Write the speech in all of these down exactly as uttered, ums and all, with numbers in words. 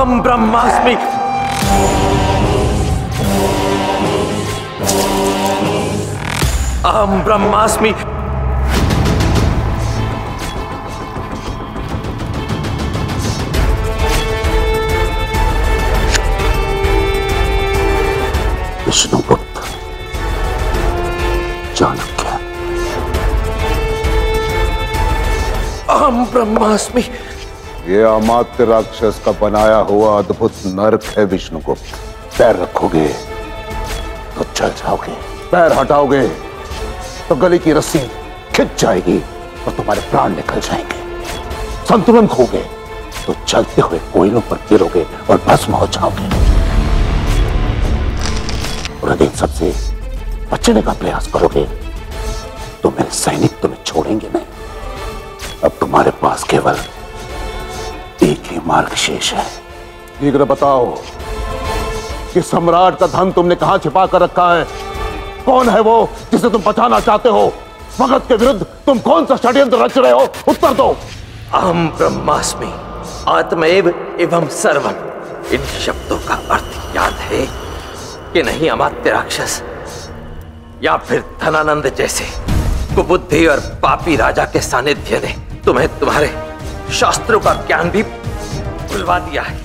अहम ब्रह्मास्मि। अहम ब्रह्मास्मि। विष्णुपुत्र चाणक्य। अहम ब्रह्मास्मि। ये अमात्य राक्षस का बनाया हुआ अद्भुत नरक है विष्णुगुप्त। पैर रखोगे तो चल जाओगे, पैर हटाओगे तो गले की रस्सी खिंच जाएगी और तुम्हारे प्राण निकल जाएंगे। संतुलन खोगे तो चलते हुए कोयलों पर गिरोगे और भस्म हो जाओगे। और इन सबसे बचने का प्रयास करोगे तो मेरे सैनिक तुम्हें छोड़ेंगे नहीं। अब तुम्हारे पास केवल एक ही मार्ग शेष है। शीघ्र बताओ कि सम्राट का धन तुमने कहां छिपा कर रखा है? कौन है वो जिसे तुम बचाना चाहते हो? मगध के विरुद्ध तुम कौन सा षड्यंत्र रच रहे हो? उत्तर दो। अहम ब्रह्मास्मि आत्मैव एवं सर्वम, इन शब्दों का अर्थ याद है कि नहीं अमात्य राक्षस? या फिर धनानंद जैसे कुबुद्धि और पापी राजा के सानिध्य ने तुम्हें तुम्हारे शास्त्रों का ज्ञान भी भुलवा दिया है।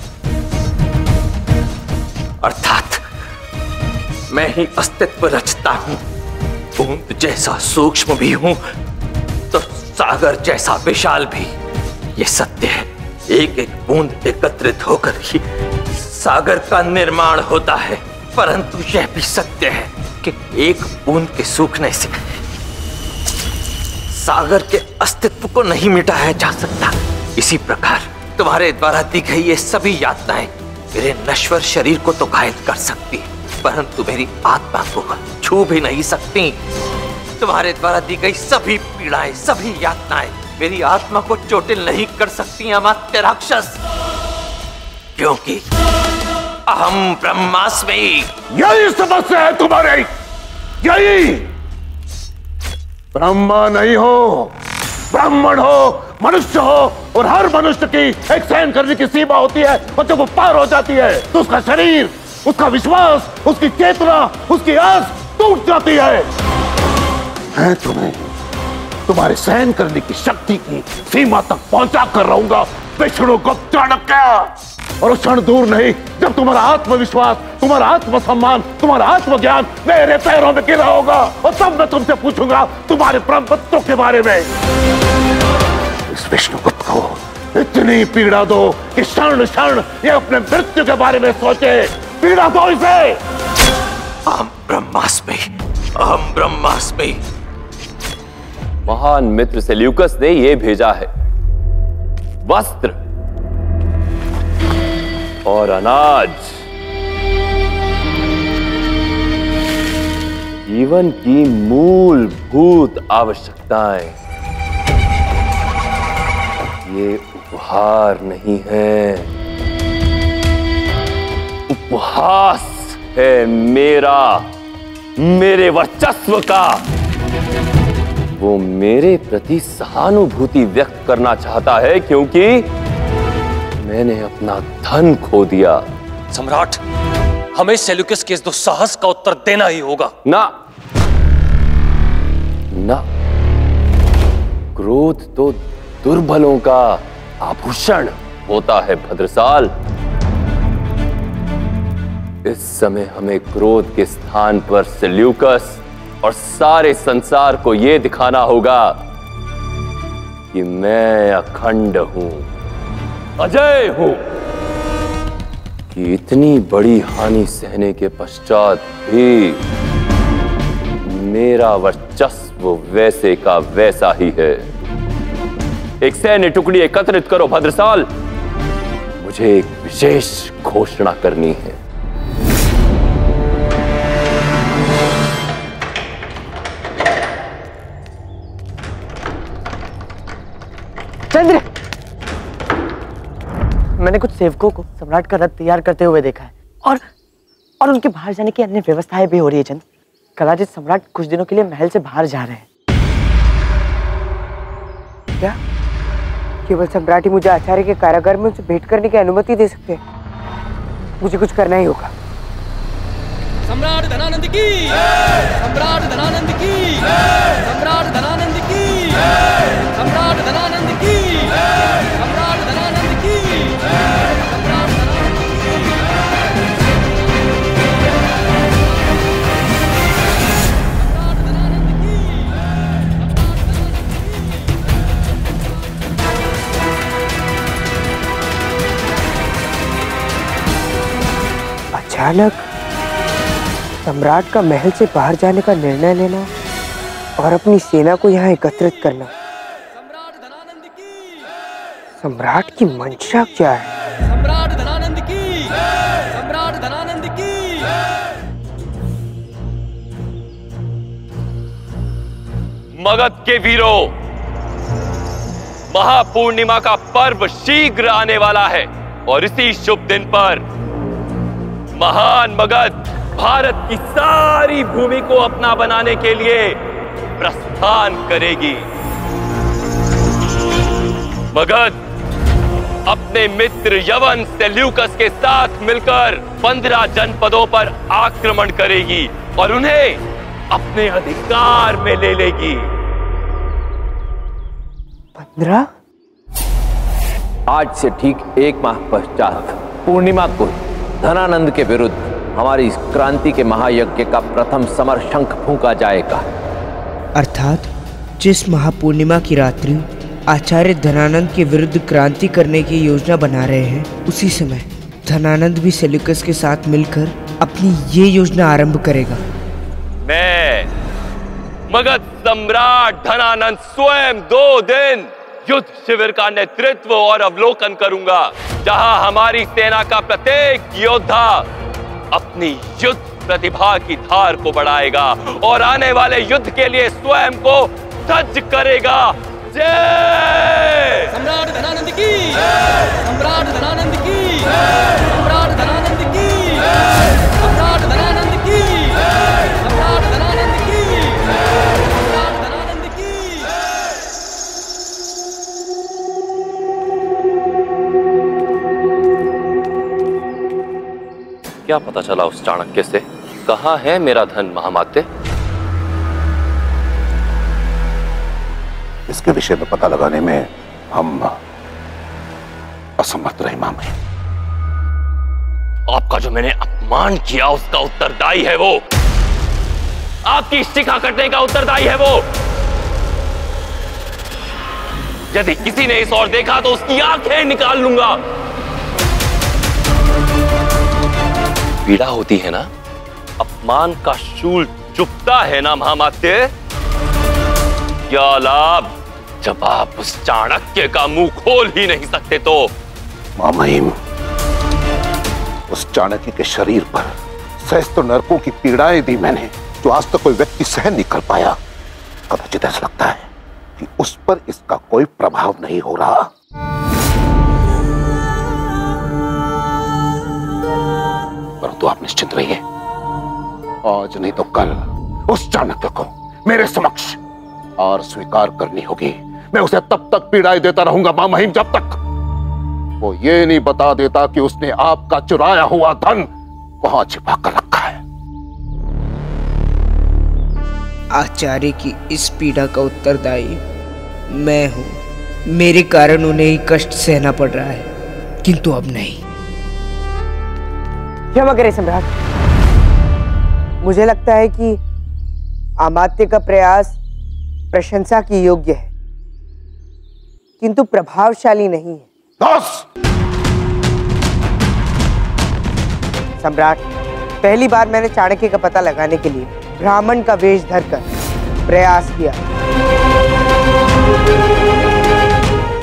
अर्थात मैं ही अस्तित्व रचता हूं। बूंद जैसा सूक्ष्म भी हूं तो सागर जैसा विशाल भी। ये सत्य है, एक एक बूंद एकत्रित होकर ही सागर का निर्माण होता है। परंतु यह भी सत्य है कि एक बूंद के सूखने से सागर के अस्तित्व को नहीं मिटाया जा सकता। इसी प्रकार तुम्हारे द्वारा दी गई ये सभी यातनाएं मेरे नश्वर शरीर को तो घायल कर सकती परंतु मेरी आत्मा को छू भी नहीं सकती। तुम्हारे द्वारा दी गई सभी पीड़ाएं, सभी यातनाएं मेरी आत्मा को चोटिल नहीं कर सकती अमात्य राक्षस, क्योंकि अहम ब्रह्मास्मि। यही समस्या है तुम्हारी, यही। ब्रह्मा नहीं हो, ब्राह्मण हो, मनुष्य हो, और हर मनुष्य की एक सहन करने की सीमा होती है और जब वो पार हो जाती है तो उसका शरीर, उसका विश्वास, उसकी चेतना, उसकी आस टूट जाती है। मैं तुम्हें तुम्हारे सहन करने की शक्ति की सीमा तक पहुंचा कर रहूंगा विष्णुगुप्त चाणक्य। और क्षण दूर नहीं जब तुम्हारा आत्मविश्वास, तुम्हारा आत्मसम्मान, तुम्हारा आत्मज्ञान मेरे पैरों में गिरा होगा और तब मैं तुमसे पूछूंगा तुम्हारे परमपत्तों के बारे में। विष्णुगुप्त को इतनी पीड़ा दो कि क्षण क्षण ये अपने मृत्यु के बारे में सोचे। पीड़ा दो इसे। अहम ब्रह्मास्मि। अहम ब्रह्मास्मि। महान मित्र सेल्यूकस ने यह भेजा है वस्त्र और अनाज, जीवन की मूलभूत आवश्यकताएं। ये उपहार नहीं है, उपहास है मेरा, मेरे वर्चस्व का। वो मेरे प्रति सहानुभूति व्यक्त करना चाहता है क्योंकि मैंने अपना धन खो दिया। सम्राट, हमें सेल्यूकस के इस दुस्साहस का उत्तर देना ही होगा। ना ना, क्रोध तो दुर्बलों का आभूषण होता है भद्रसाल। इस समय हमें क्रोध के स्थान पर सेल्यूकस और सारे संसार को यह दिखाना होगा कि मैं अखंड हूं, अजय हूं, कि इतनी बड़ी हानि सहने के पश्चात भी मेरा वर्चस्व वैसे का वैसा ही है। एक सैन्य टुकड़ी एकत्रित करो भद्रसाल, मुझे एक विशेष घोषणा करनी है। चंद्र, मैंने कुछ सेवकों को सम्राट का रथ तैयार करते हुए देखा है और और उनके बाहर जाने की अन्य व्यवस्थाएं भी हो रही है। चंद्र, कदाचित सम्राट कुछ दिनों के लिए महल से बाहर जा रहे हैं। क्या केवल सम्राट ही मुझे आचार्य के कारागार में उनसे भेंट करने की अनुमति दे सकते हैं? मुझे कुछ करना ही होगा। सम्राट धनानंद की जय, सम्राट धनानंद की जय, सम्राट धनानंद की जय, सम्राट धनानंद की जय, सम्राट धनानंद की जय, सम्राट धनानंद की जय। अचानक सम्राट का महल से बाहर जाने का निर्णय लेना और अपनी सेना को यहाँ एकत्रित करना, सम्राट की मंशा क्या है? सम्राट धनानंद की, सम्राट धनानंद की। मगध के वीरों, महापूर्णिमा का पर्व शीघ्र आने वाला है और इसी शुभ दिन पर महान मगध भारत की सारी भूमि को अपना बनाने के लिए प्रस्थान करेगी। मगध अपने मित्र यवन सेल्यूकस के साथ मिलकर पंद्रह जनपदों पर आक्रमण करेगी और उन्हें अपने अधिकार में ले लेगी। पंद्रह? आज से ठीक एक माह पश्चात पूर्णिमा को धनानंद के विरुद्ध हमारी इस क्रांति के महायज्ञ का प्रथम समर शंख फूंका जाएगा। अर्थात जिस महापूर्णिमा की रात्रि आचार्य धनानंद के विरुद्ध क्रांति करने की योजना बना रहे हैं, उसी समय धनानंद भी सेल्यूकस के साथ मिलकर अपनी ये योजना आरंभ करेगा। मैं मगध सम्राट धनानंद स्वयं दो दिन युद्ध शिविर का नेतृत्व और अवलोकन करूंगा, जहां हमारी सेना का प्रत्येक योद्धा अपनी युद्ध प्रतिभा की धार को बढ़ाएगा और आने वाले युद्ध के लिए स्वयं को सज्ज करेगा। जय सम्राट धनानंद की, सम्राट धनानंद की, सम्राट धनानंद की, सम्राट धनानंद की, सम्राट धनानंद की, सम्राट धनानंद की। क्या पता चला उस चाणक्य से? कहाँ है मेरा धन महामाते? इसके विषय में पता लगाने में हम असमर्थ रहे मामे। आपका जो मैंने अपमान किया उसका उत्तरदायी है वो, आपकी शिखा कटने का उत्तरदायी है वो। यदि किसी ने इस ओर देखा तो उसकी आंखें निकाल लूंगा। पीड़ा होती है ना, अपमान का शूल चुभता है ना महामात्य। क्या लाभ जब आप उस चाणक्य का मुंह खोल ही नहीं सकते तो? मामहीम, उस चाणक्य के शरीर पर सहस्त्र नरकों की पीड़ाएं दी मैंने, जो आज तक कोई व्यक्ति सहन नहीं कर पाया। कदाचित ऐसा लगता है कि उस पर इसका कोई प्रभाव नहीं हो रहा। परंतु आप निश्चिंत रहिए, आज नहीं तो कल उस चाणक्य को मेरे समक्ष और स्वीकार करनी होगी। मैं उसे तब तक पीड़ाएं देता रहूंगा मामहीम जब तक वो ये नहीं बता देता कि उसने आपका चुराया हुआ धन वहां छिपा कर रखा है। आचार्य की इस पीड़ा का उत्तरदायी मैं हूं। मेरे कारण उन्हें ही कष्ट सहना पड़ रहा है, किंतु अब नहीं। क्षमा करें सम्राट, मुझे लगता है कि अमात्य का प्रयास प्रशंसा की योग्य है, किंतु प्रभावशाली नहीं है। सम्राट, पहली बार मैंने चाणक्य का पता लगाने के लिए ब्राह्मण का वेश धरकर प्रयास किया,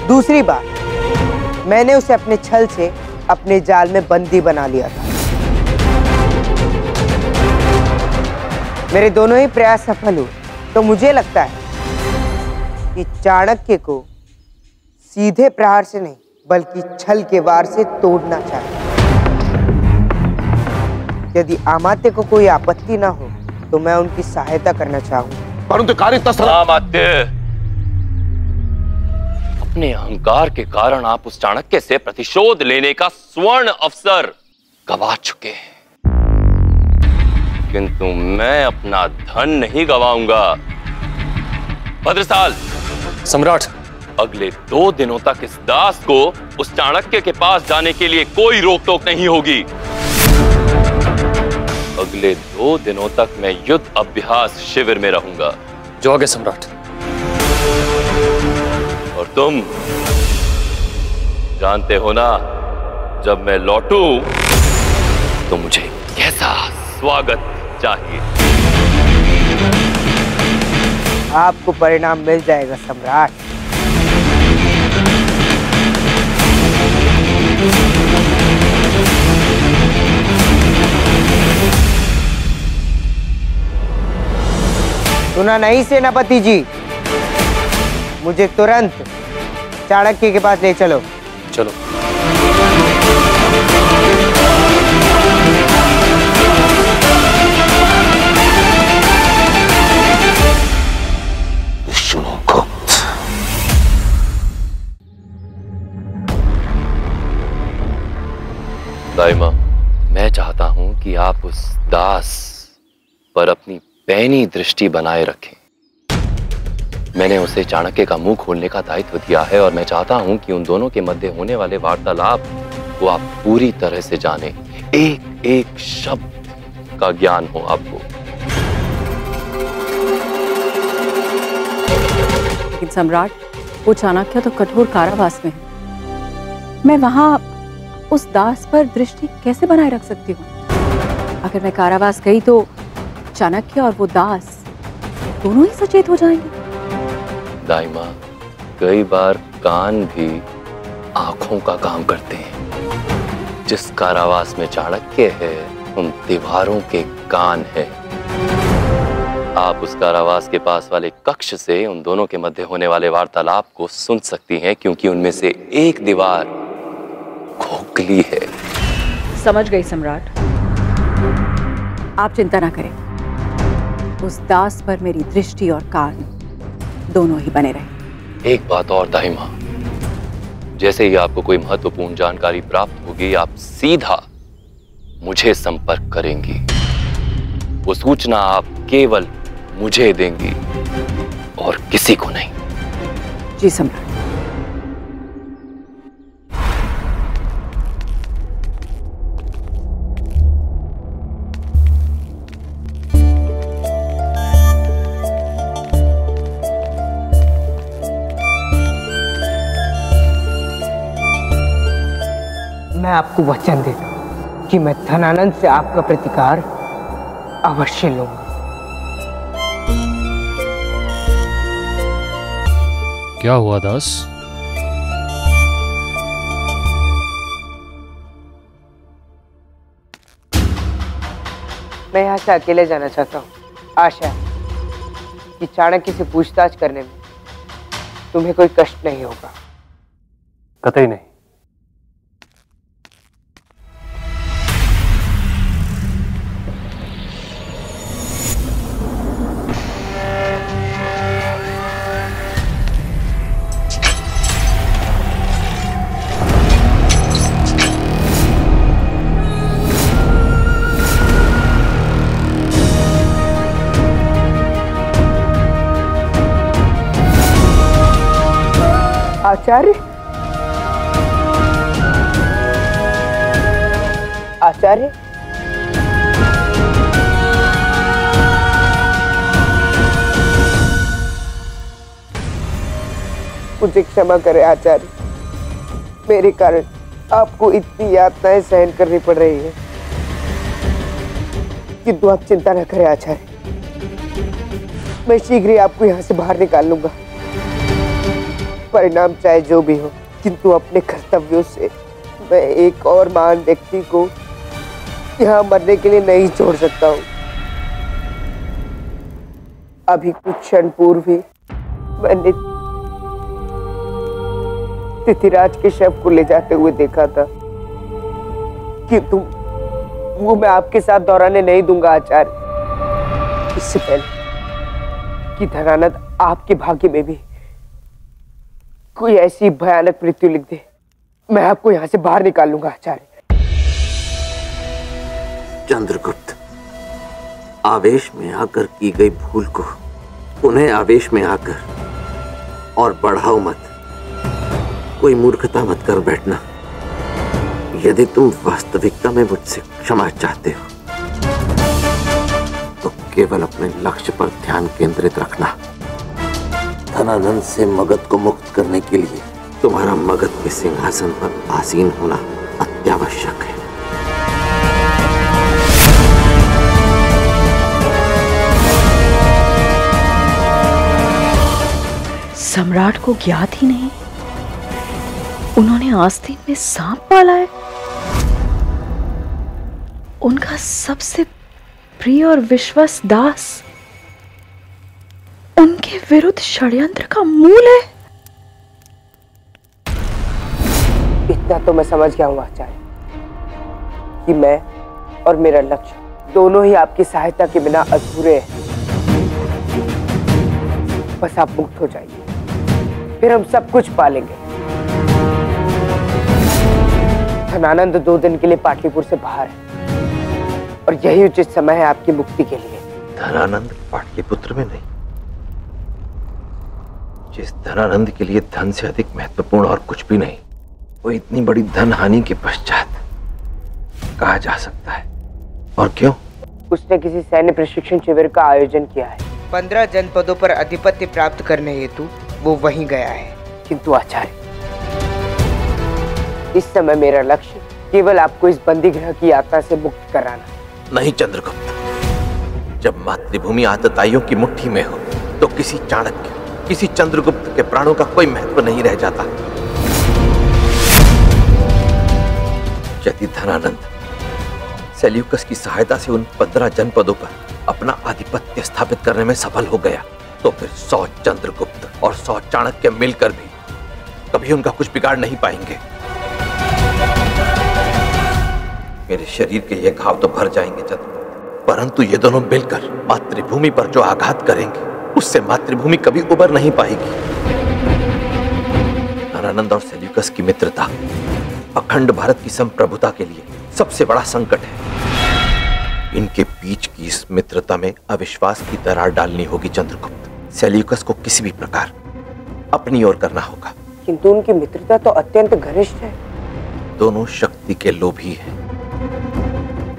दूसरी बार मैंने उसे अपने छल से अपने जाल में बंदी बना लिया था। मेरे दोनों ही प्रयास सफल हुए, तो मुझे लगता है कि चाणक्य को सीधे प्रहार से नहीं बल्कि छल के वार से तोड़ना चाहिए। यदि अमात्य को कोई आपत्ति ना हो तो मैं उनकी सहायता करना चाहूंगा। परंतु अमात्य, अपने अहंकार के कारण आप उस चाणक्य से प्रतिशोध लेने का स्वर्ण अवसर गवा चुके हैं, किंतु मैं अपना धन नहीं गवाऊंगा। भद्रसाल सम्राट, अगले दो दिनों तक इस दास को उस चाणक्य के पास जाने के लिए कोई रोक टोक नहीं होगी। अगले दो दिनों तक मैं युद्ध अभ्यास शिविर में रहूंगा। जो आगे सम्राट। और तुम जानते हो ना, जब मैं लौटू तो मुझे कैसा स्वागत चाहिए? आपको परिणाम मिल जाएगा सम्राट। सुना नहीं सेनापति जी, मुझे तुरंत चाणक्य के पास ले चलो। चलो। दाइमा, मैं चाहता हूं कि आप उस दास पर अपनी पैनी दृष्टि बनाए रखें। मैंने उसे चाणक्य का मुंह खोलने का दायित्व दिया है और मैं चाहता हूं कि उन दोनों के मध्य होने वाले वार्तालाप को आप पूरी तरह से जानें। एक एक शब्द का ज्ञान हो आपको। लेकिन सम्राट, वो चाणक्य तो कठोर कारावास में है। मैं वहां उस दास पर दृष्टि कैसे बनाए रख सकती हूँ? अगर मैं कारावास गई तो चाणक्य और वो दास दोनों ही सचेत हो जाएंगे। दाइमा, कई बार कान भी आंखों का काम करते हैं। जिस कारावास में चाणक्य है, उन दीवारों के कान है। आप उस कारावास के पास वाले कक्ष से उन दोनों के मध्य होने वाले वार्तालाप को सुन सकती हैं, क्योंकि उनमें से एक दीवार खोखली है। समझ गई सम्राट, आप चिंता ना करें। उस दास पर मेरी दृष्टि और कान दोनों ही बने रहे। एक बात और दाइमा, जैसे ही आपको कोई महत्वपूर्ण जानकारी प्राप्त होगी, आप सीधा मुझे संपर्क करेंगी। वो सूचना आप केवल मुझे देंगी और किसी को नहीं। जी सम्राट। मैं आपको वचन देता हूं कि मैं धनानंद से आपका प्रतिकार अवश्य लूंगा। क्या हुआ दास? मैं यहां से अकेले जाना चाहता हूं। आशा है कि चाणक्य से पूछताछ करने में तुम्हें कोई कष्ट नहीं होगा। कतई नहीं। आचार्य, आचार्य, मुझे क्षमा करें आचार्य, मेरे कारण आपको इतनी यातनाएं सहन करनी पड़ रही है। किंतु आप चिंता न करें आचार्य, मैं शीघ्र ही आपको यहाँ से बाहर निकाल लूंगा। परिणाम चाहे जो भी हो, किंतु अपने कर्तव्यों से मैं एक और महान व्यक्ति को यहाँ मरने के लिए नहीं छोड़ सकता हूँ। अभी कुछ क्षण पूर्व ही मैंने तिथिराज के शव को ले जाते हुए देखा था, किंतु वो मैं आपके साथ दोहराने नहीं दूंगा आचार्य। इससे पहले कि धनानंद आपके भाग्य में भी कोई ऐसी भयानक मृत्यु लिख दे, मैं आपको यहाँ से बाहर निकाल लूंगा आचार्य। चंद्रगुप्त आवेश में आकर की गई भूल को उन्हें आवेश में आकर और बढ़ाओ मत, कोई मूर्खता मत कर बैठना। यदि तुम वास्तविकता में मुझसे क्षमा चाहते हो तो केवल अपने लक्ष्य पर ध्यान केंद्रित रखना। धनानंद से मगध को मुक्त करने के लिए तुम्हारा मगध के सिंहासन पर आसीन होना अत्यावश्यक है। सम्राट को ज्ञात ही नहीं उन्होंने आस्तीन में सांप पाला है। उनका सबसे प्रिय और विश्वस्त दास उनके विरुद्ध षड्यंत्र का मूल है। इतना तो मैं समझ गया हूं आचार्य कि मैं और मेरा लक्ष्य दोनों ही आपकी सहायता के बिना अधूरे हैं। बस आप मुक्त हो जाइए, फिर हम सब कुछ पालेंगे। धनानंद दो दिन के लिए पाटलिपुर से बाहर है और यही उचित समय है आपकी मुक्ति के लिए। धनानंद पाटलिपुत्र में नहीं, जिस धनानंद के लिए धन से अधिक महत्वपूर्ण और कुछ भी नहीं, वो इतनी बड़ी धन हानि के पश्चात कहा जा सकता है। और क्यों? उसने किसी सैन्य प्रशिक्षण शिविर का आयोजन किया है। पंद्रह जनपदों पर आधिपत्य प्राप्त करने हेतु वो वहीं गया है। किंतु आचार्य, इस समय मेरा लक्ष्य केवल आपको इस बंदी गृह की यात्रा से मुक्त कराना। नहीं चंद्रगुप्त, जब मातृभूमि आतताइयों की मुट्ठी में हो तो किसी चाणक्य, किसी चंद्रगुप्त के प्राणों का कोई महत्व नहीं रह जाता। यदि धनानंद सेल्यूकस की सहायता से उन पंद्रह जनपदों पर अपना आधिपत्य स्थापित करने में सफल हो गया तो फिर सौ चंद्रगुप्त और सौ चाणक्य मिलकर भी कभी उनका कुछ बिगाड़ नहीं पाएंगे। मेरे शरीर के ये घाव तो भर जाएंगे चंद्रगुप्त, परंतु ये दोनों मिलकर मातृभूमि पर जो आघात करेंगे उससे मातृभूमि कभी उबर नहीं पाएगी। धनानंद और सेल्यूकस की मित्रता अखंड भारत की संप्रभुता के लिए सबसे बड़ा संकट है। इनके बीच की इस मित्रता में अविश्वास की दरार डालनी होगी चंद्रगुप्त। सेल्यूकस को किसी भी प्रकार अपनी ओर करना होगा। किंतु उनकी मित्रता तो अत्यंत घनिष्ठ है। दोनों शक्ति के लोभी हैं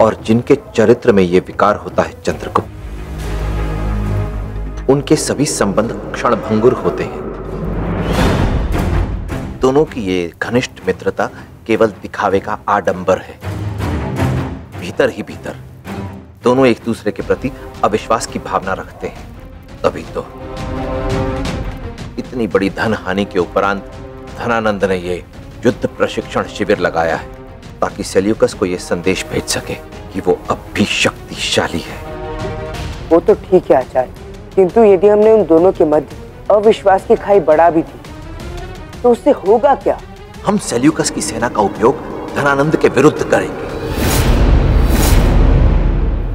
और जिनके चरित्र में यह विकार होता है चंद्रगुप्त, उनके सभी संबंध क्षणभंगुर होते हैं। दोनों की ये घनिष्ठ मित्रता केवल दिखावे का आडंबर है। भीतर ही भीतर दोनों एक दूसरे के प्रति अविश्वास की भावना रखते हैं। तभी तो इतनी बड़ी धन हानि के उपरांत धनानंद ने ये युद्ध प्रशिक्षण शिविर लगाया है ताकि सेल्यूकस को यह संदेश भेज सके कि वो अब भी शक्तिशाली है। वो तो ठीक है आचार्य, किंतु यदि हमने उन दोनों के मध्य अविश्वास की खाई बढ़ा भी थी तो उससे होगा क्या? हम सेल्यूकस की सेना का उपयोग धनानंद के विरुद्ध करेंगे।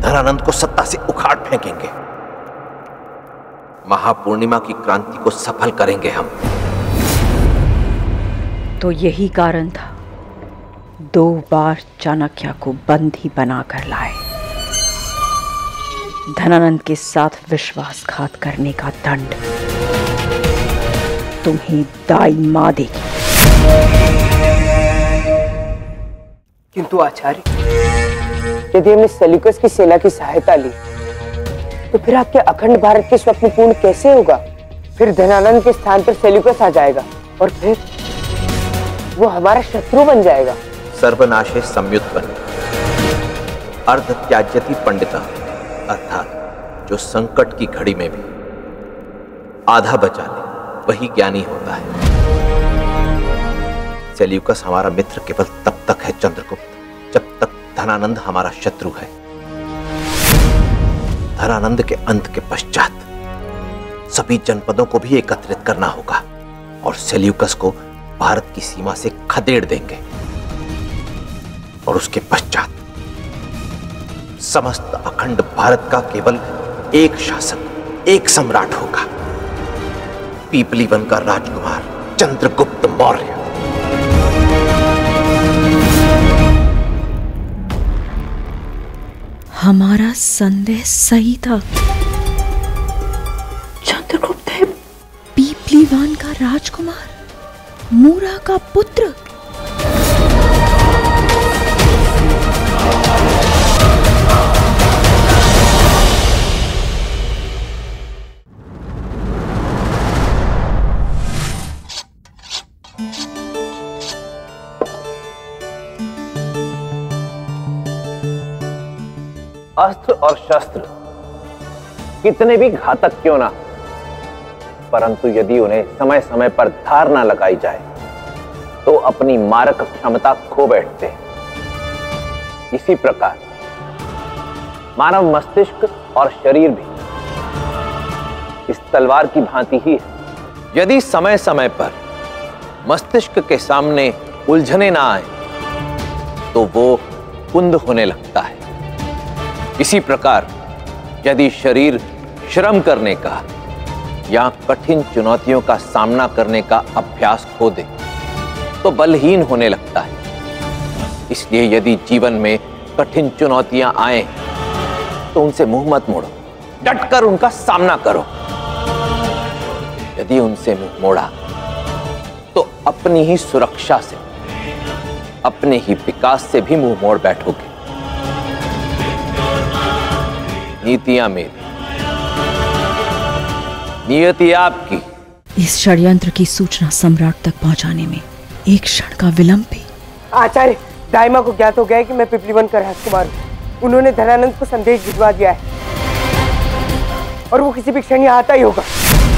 धनानंद को सत्ता से उखाड़ फेंकेंगे। महापूर्णिमा की क्रांति को सफल करेंगे हम। तो यही कारण था दो बार चाणक्य को बंदी बनाकर लाए। धनानंद के साथ विश्वासघात करने का दंड तुम्हें दाई मां देगी। किंतु आचार्य, यदि हमने सेल्यूकस की सेना की सहायता ली तो फिर आपके अखंड भारत के स्वप्न पूर्ण कैसे होगा? फिर धनानंद के स्थान पर सेल्यूकस आ जाएगा और फिर वो हमारा शत्रु बन जाएगा। सर्वनाशे संयुत्पन्न अर्ध त्याज्यति पंडिता, अर्थात जो संकट की घड़ी में भी आधा बचा ले वही ज्ञानी होता है। सेल्यूकस हमारा मित्र केवल तब तक है चंद्रगुप्त जब तक धनानंद हमारा शत्रु है। धनानंद के अंत के पश्चात सभी जनपदों को भी एकत्रित करना होगा और सेल्यूकस को भारत की सीमा से खदेड़ देंगे और उसके पश्चात समस्त अखंड भारत का केवल एक शासक, एक सम्राट होगा, पीपलीवन का राजकुमार चंद्रगुप्त मौर्य। हमारा संदेह सही था। चंद्रगुप्त है पीपलीवान का राजकुमार, मूरा का पुत्र। अस्त्र और शस्त्र कितने भी घातक क्यों ना, परंतु यदि उन्हें समय समय पर धार ना लगाई जाए तो अपनी मारक क्षमता खो बैठते हैं। इसी प्रकार मानव मस्तिष्क और शरीर भी इस तलवार की भांति ही है। यदि समय समय पर मस्तिष्क के सामने उलझने ना आए तो वो कुंद होने लगता है। इसी प्रकार यदि शरीर श्रम करने का या कठिन चुनौतियों का सामना करने का अभ्यास खो दे तो बलहीन होने लगता है। इसलिए यदि जीवन में कठिन चुनौतियां आए तो उनसे मुंह मत मोड़ो, डटकर उनका सामना करो। यदि उनसे मुंह मोड़ा तो अपनी ही सुरक्षा से, अपने ही विकास से भी मुंह मोड़ बैठोगे। नीतियां मेरी, नियति आपकी। इस षड्यंत्र की सूचना सम्राट तक पहुंचाने में एक क्षण का विलंब भी। आचार्य, दाइमा को ज्ञात हो गया कि मैं पिपलीवन का राजकुमार हूं। उन्होंने धनानंद को संदेश भिजवा दिया है और वो किसी भी क्षण यहाँ आता ही होगा।